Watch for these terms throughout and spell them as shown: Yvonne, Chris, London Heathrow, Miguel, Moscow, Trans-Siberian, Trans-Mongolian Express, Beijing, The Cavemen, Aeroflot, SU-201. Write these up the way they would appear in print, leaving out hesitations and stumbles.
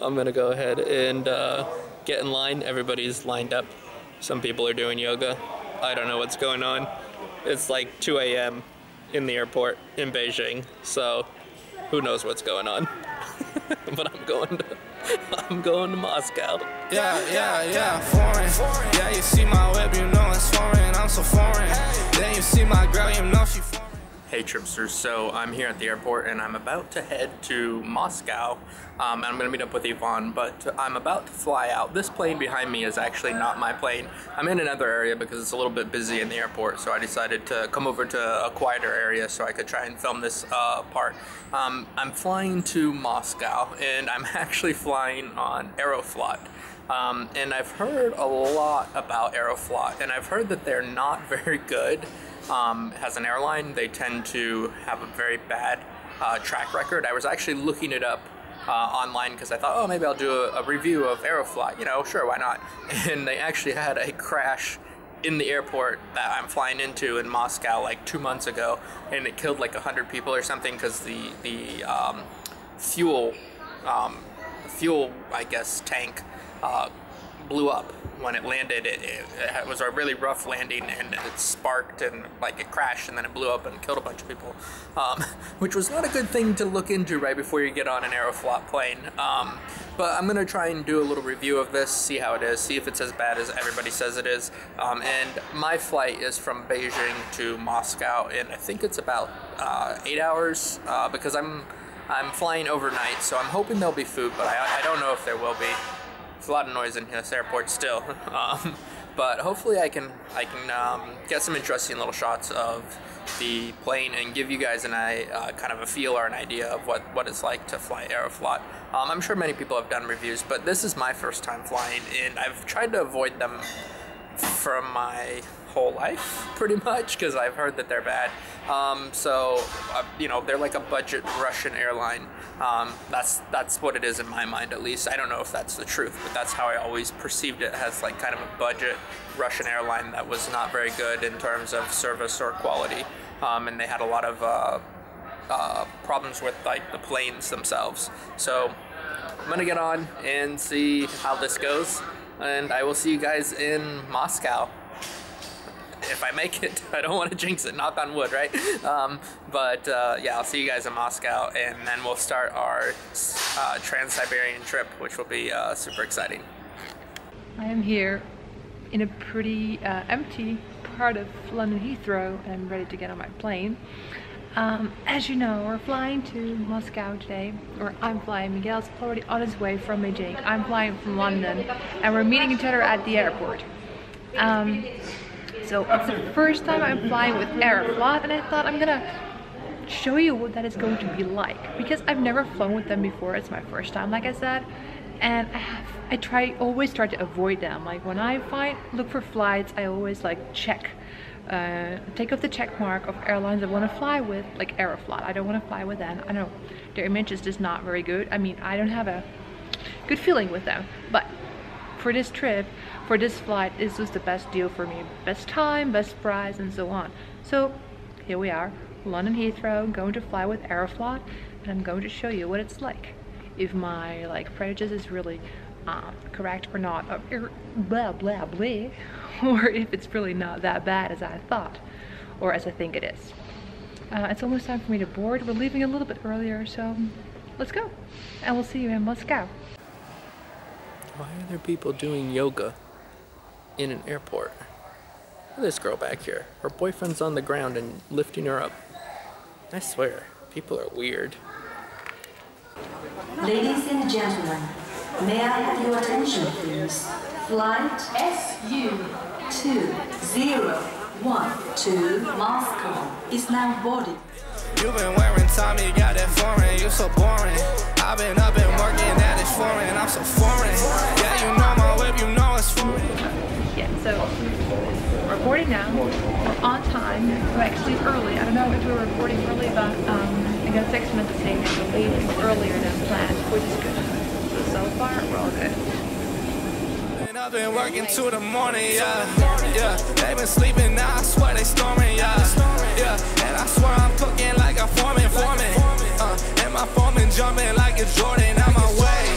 I'm gonna go ahead and get in line. Everybody's lined up. Some people are doing yoga. I don't know what's going on. It's like 2 a.m. in the airport in Beijing, so who knows what's going on. But I'm going to Moscow. Yeah, foreign. Yeah, you see my web, you know it's foreign. I'm so foreign. Then you see my girl, you know she foreign. Hey Tripsters, so I'm here at the airport and I'm about to head to Moscow, and I'm going to meet up with Yvonne, but I'm about to fly out. This plane behind me is actually not my plane. I'm in another area because it's a little bit busy in the airport, so I decided to come over to a quieter area so I could try and film this part. I'm flying to Moscow, and I'm actually flying on Aeroflot. And I've heard a lot about Aeroflot, and I've heard that they're not very good. As an airline, they tend to have a very bad track record. I was actually looking it up online because I thought, oh, maybe I'll do a review of Aeroflot. You know, sure, why not? And they actually had a crash in the airport that I'm flying into in Moscow like 2 months ago, and it killed like 100 people or something because the fuel, I guess, tank blew up. When it landed, it was a really rough landing, and it sparked and like it crashed, and then it blew up and killed a bunch of people, which was not a good thing to look into right before you get on an Aeroflot plane. But I'm gonna try and do a little review of this, see how it is, see if it's as bad as everybody says it is. And my flight is from Beijing to Moscow, and I think it's about 8 hours because I'm flying overnight, so I'm hoping there'll be food, but I don't know if there will be. It's a lot of noise in this airport still, but hopefully I can get some interesting little shots of the plane and give you guys and I kind of a feel or an idea of what it's like to fly Aeroflot. I'm sure many people have done reviews, but this is my first time flying, and I've tried to avoid them from my whole life pretty much because I've heard that they're bad. So you know, they're like a budget Russian airline. That's what it is in my mind, at least. I don't know if that's the truth, but that's how I always perceived it, as like kind of a budget Russian airline that was not very good in terms of service or quality, and they had a lot of problems with like the planes themselves. So I'm gonna get on and see how this goes, and I will see you guys in Moscow. If I make it, I don't want to jinx it, knock on wood, right? But yeah, I'll see you guys in Moscow, and then we'll start our Trans-Siberian trip, which will be super exciting. I am here in a pretty empty part of London Heathrow, and I'm ready to get on my plane. As you know, we're flying to Moscow today, or I'm flying. Miguel's already on his way from Beijing. I'm flying from London, and we're meeting each other at the airport. So it's the first time I'm flying with Aeroflot, and I thought I'm gonna show you what that is going to be like, because I've never flown with them before. It's my first time, like I said, and I always try to avoid them. Like when I look for flights, I always like check, take off the check mark of airlines I want to fly with, like Aeroflot. I don't want to fly with them. I know their image is just not very good. I mean, I don't have a good feeling with them, but for this trip, for this flight, this was the best deal for me. Best time, best price, and so on. So here we are, London Heathrow, going to fly with Aeroflot, and I'm going to show you what it's like. If my like prejudice is really correct or not, or blah blah blah, or if it's really not that bad as I thought, or as I think it is. It's almost time for me to board. We're leaving a little bit earlier, so let's go, and we'll see you in Moscow. Why are there people doing yoga in an airport? Look at this girl back here. Her boyfriend's on the ground and lifting her up. I swear, people are weird. Ladies and gentlemen, may I have your attention, please? Flight SU-201 to Moscow is now boarding. You've been wearing Tommy, you got that foreign, you so boring. I've been up and working at it foreign, I'm so foreign. Yeah, you know my whip, you know it's foreign. Yeah, so we're boarding now. We're on time. We're actually early. I don't know if we were boarding early, but I got a text message saying that we're leaving earlier than planned, which is good. So far, we're all good. I've been working till the morning, yeah. Yeah, they've been sleeping now, I swear they snoring, yeah. Yeah, and I swear I'm cooking like a foreman. And my foreman jumping like a Jordan out my way.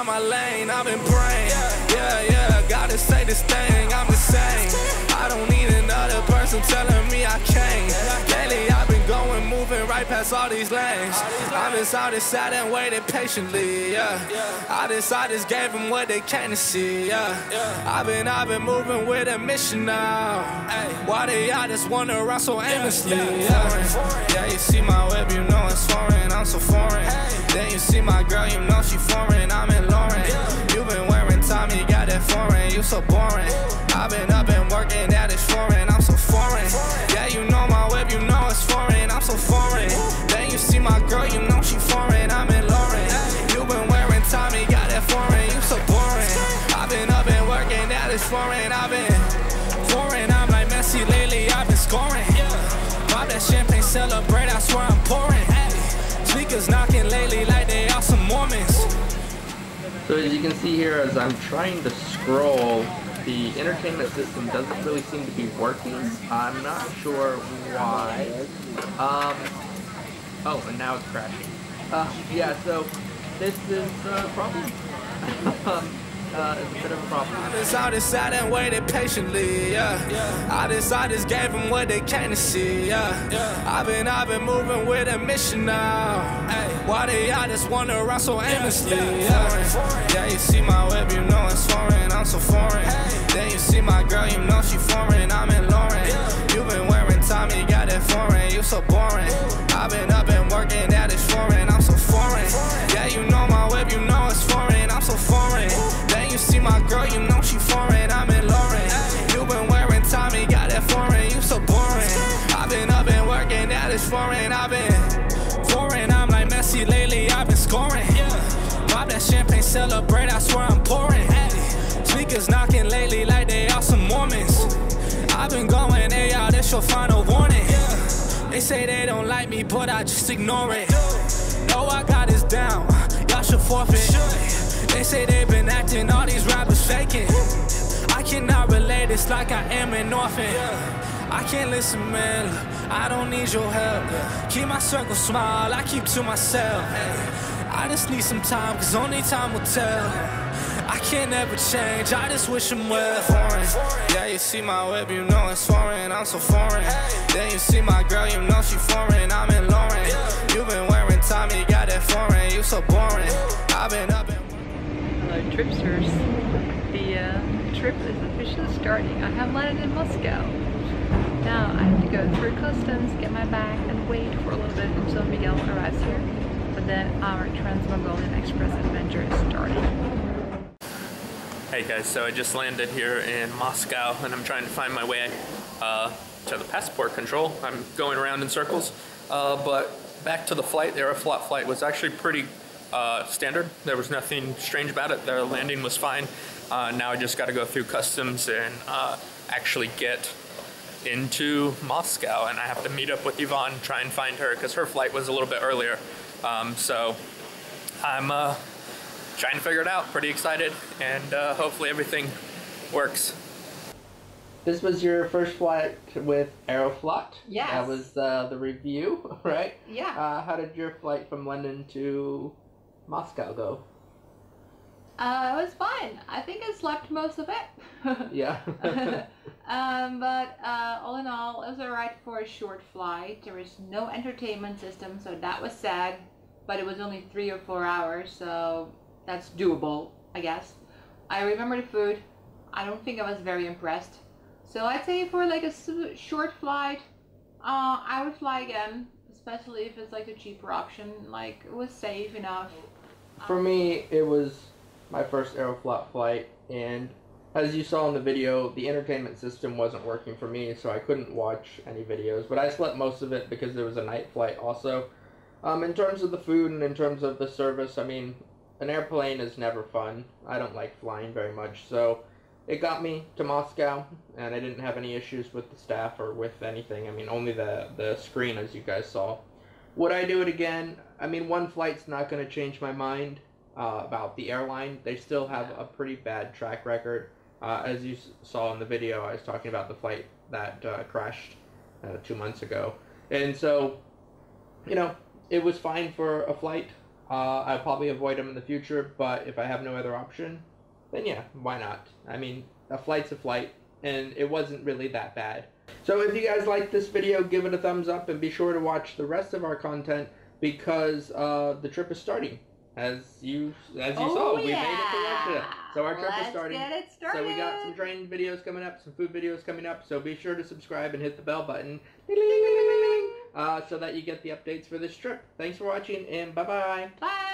out my lane, I've been praying. Yeah, gotta say this thing, I'm the same. I don't need another person telling me I can't. Lately I've been going, moving right past all these lanes. I'm just out and sat and waited patiently, yeah. I just gave them what they can't see, yeah. I've been moving with a mission now. Why they all just wander around so aimlessly, yeah. Yeah, you see my web, you know it's foreign, I'm so foreign. Then you see my girl, you know she foreign, I'm in Lauren. You been wearing Tommy, got that foreign, you so boring. I've been up and working at it's foreign, I'm so foreign. Yeah, you know my web, you know it's foreign, I'm so foreign. Then you see my girl, you know she foreign, I'm in Lauren. You been wearing Tommy, got that foreign, you so boring. I've been up and working at it's foreign, I've been foreign. I'm like Messi lately, I've been scoring. Pop that champagne, celebrate, I swear I'm pouring. Speakers knocking lately like they are some Mormons. So as you can see here, as I'm trying to scroll, the entertainment system doesn't really seem to be working. I'm not sure why. Oh, and now it's crashing. Yeah, so this is a problem. It's a bit of a problem. I just sat and waited patiently, yeah. I just gave them what they can't see, yeah. I've been moving with a mission now. Why they all just wander around so aimlessly, yeah. Yeah, you see my web, you know it's foreign, I'm so foreign. Then you see my girl, you know she foreign, I'm in Lauren. You been wearing Tommy, got that foreign, you so boring. I've been up and working at it's foreign, I'm so foreign. Yeah, you know my web, you know it's foreign, I'm so foreign. You see my girl, you know she foreign, I'm in Lauren. You been wearing Tommy, got that foreign, you so boring. I've been up and working, that is foreign, I've been foreign. I'm like Messi lately, I've been scoring. Pop that champagne, celebrate, I swear I'm pouring. Speakers knocking lately like they are some Mormons. I've been going, hey y'all, this your final warning. They say they don't like me, but I just ignore it. No, I got this down, y'all should forfeit. They say they've been acting, all these rappers faking. I cannot relate, it's like I am an orphan. I can't listen, man, I don't need your help. Keep my circle small, I keep to myself. I just need some time, cause only time will tell. I can't ever change, I just wish I'm well. Foreign. Yeah, you see my web, you know it's foreign, I'm so foreign. Then you see my girl, you know she foreign, I'm in Lauren. You been wearing Tommy, got that foreign, you so boring. I've been up and Tripsters, the trip is officially starting. I have landed in Moscow. Now I have to go through customs, get my bag, and wait for a little bit until Miguel arrives here. But then our Trans-Mongolian Express adventure is starting. Hey guys, so I just landed here in Moscow, and I'm trying to find my way to the passport control. I'm going around in circles, but back to the flight. The Aeroflot flight was actually pretty standard. There was nothing strange about it. The landing was fine. Now I just got to go through customs and actually get into Moscow, and I have to meet up with Yvonne, try and find her, because her flight was a little bit earlier. So I'm trying to figure it out. Pretty excited, and hopefully everything works. This was your first flight with Aeroflot. Yes. That was the review, right? Yeah. How did your flight from London to Moscow go? It was fine. I think I slept most of it. Yeah. But all in all, it was alright for a short flight. There was no entertainment system, so that was sad. But it was only 3 or 4 hours, so that's doable, I guess. I remember the food. I don't think I was very impressed. So I'd say for like a short flight, I would fly again. Especially if it's like a cheaper option, like it was safe enough. For me, it was my first Aeroflot flight, and as you saw in the video, the entertainment system wasn't working for me, so I couldn't watch any videos, but I slept most of it because there was a night flight also. In terms of the food and in terms of the service, I mean, an airplane is never fun. I don't like flying very much, so it got me to Moscow, and I didn't have any issues with the staff or with anything. I mean, only the screen, as you guys saw. Would I do it again? I mean, one flight's not going to change my mind about the airline. They still have a pretty bad track record. As you saw in the video, I was talking about the flight that crashed 2 months ago. And so, you know, it was fine for a flight. I'll probably avoid them in the future, but if I have no other option, then yeah, why not? I mean, a flight's a flight, and it wasn't really that bad. So if you guys like this video, give it a thumbs up, and be sure to watch the rest of our content, because the trip is starting. As you saw, we made it to Russia. So our trip is starting. So we got some training videos coming up, some food videos coming up, so be sure to subscribe and hit the bell button. So that you get the updates for this trip. Thanks for watching, and bye-bye. Bye.